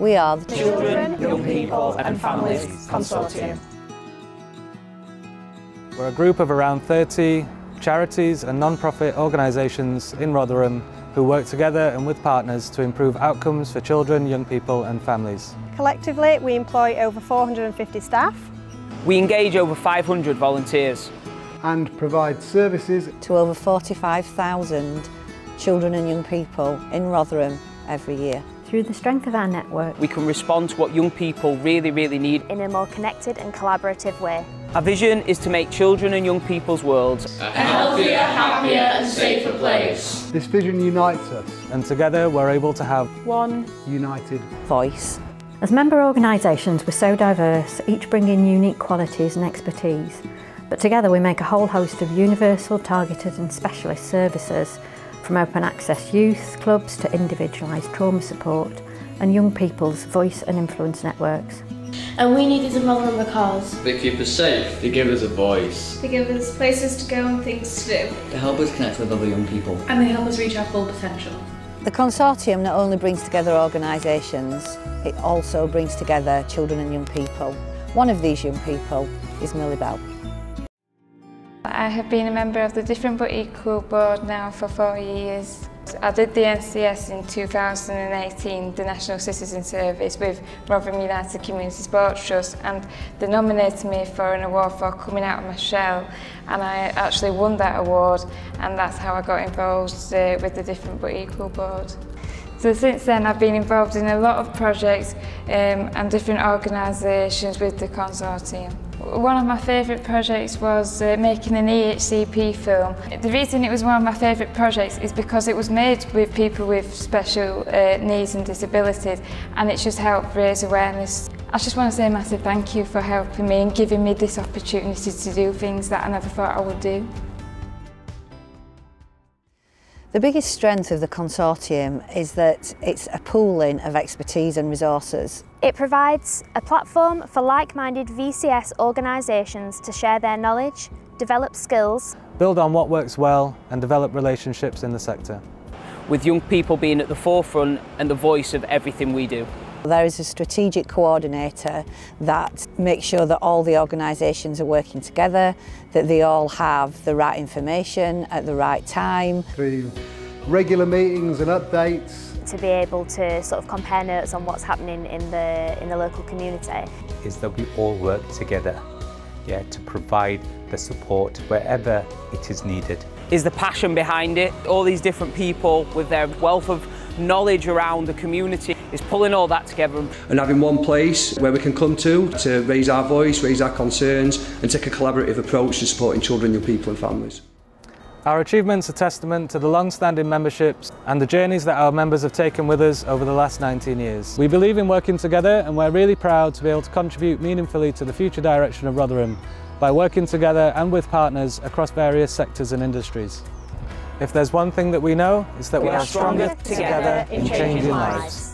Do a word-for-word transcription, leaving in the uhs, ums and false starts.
We are the Children, Young People and Families Consortium. We're a group of around thirty charities and non-profit organisations in Rotherham who work together and with partners to improve outcomes for children, young people and families. Collectively, we employ over four hundred and fifty staff. We engage over five hundred volunteers and provide services to over forty-five thousand children and young people in Rotherham every year. Through the strength of our network, we can respond to what young people really, really need in a more connected and collaborative way. Our vision is to make children and young people's worlds a healthier, happier and safer place. This vision unites us, and together we're able to have one united voice. As member organisations, we're so diverse, each bringing unique qualities and expertise, but together we make a whole host of universal, targeted and specialist services, from open access youth clubs to individualised trauma support and young people's voice and influence networks. And we needed to Rotherham because they keep us safe, they give us a voice, they give us places to go and things to do, they help us connect with other young people, and they help us reach our full potential. The consortium not only brings together organisations, it also brings together children and young people. One of these young people is Millie Bell. I have been a member of the Different But Equal Board now for four years. I did the N C S in two thousand eighteen, the National Citizen Service, with Rotherham United Community Sports Trust, and they nominated me for an award for coming out of my shell, and I actually won that award, and that's how I got involved uh, with the Different But Equal Board. So since then I've been involved in a lot of projects um, and different organisations with the consortium. One of my favourite projects was uh, making an E H C P film. The reason it was one of my favourite projects is because it was made with people with special uh, needs and disabilities, and it just helped raise awareness. I just want to say a massive thank you for helping me and giving me this opportunity to do things that I never thought I would do. The biggest strength of the consortium is that it's a pooling of expertise and resources. It provides a platform for like-minded V C S organisations to share their knowledge, develop skills, build on what works well and develop relationships in the sector. With young people being at the forefront and the voice of everything we do. There is a strategic coordinator that makes sure that all the organisations are working together, that they all have the right information at the right time. Through regular meetings and updates. To be able to sort of compare notes on what's happening in the, in the local community. Is that we all work together, yeah, to provide the support wherever it is needed. Is the passion behind it. All these different people with their wealth of knowledge around the community is pulling all that together. And having one place where we can come to, to raise our voice, raise our concerns and take a collaborative approach to supporting children, young people and families. Our achievements are testament to the long-standing memberships and the journeys that our members have taken with us over the last nineteen years. We believe in working together, and we're really proud to be able to contribute meaningfully to the future direction of Rotherham by working together and with partners across various sectors and industries. If there's one thing that we know, it's that we, we are stronger, stronger together, together in changing lives. lives.